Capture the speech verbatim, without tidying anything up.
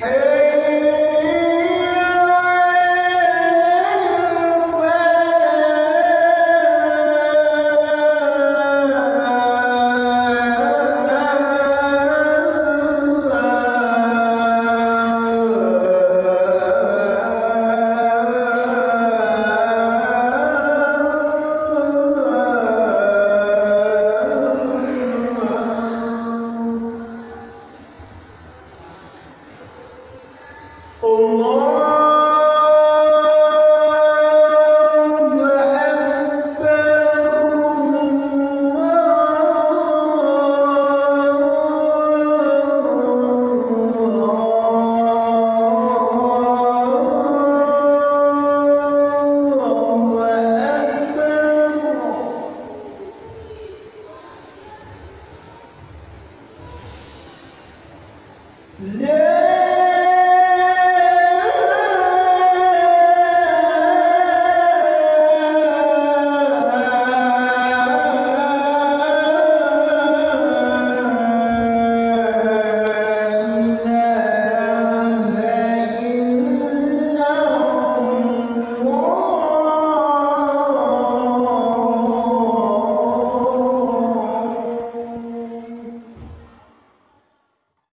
Hey!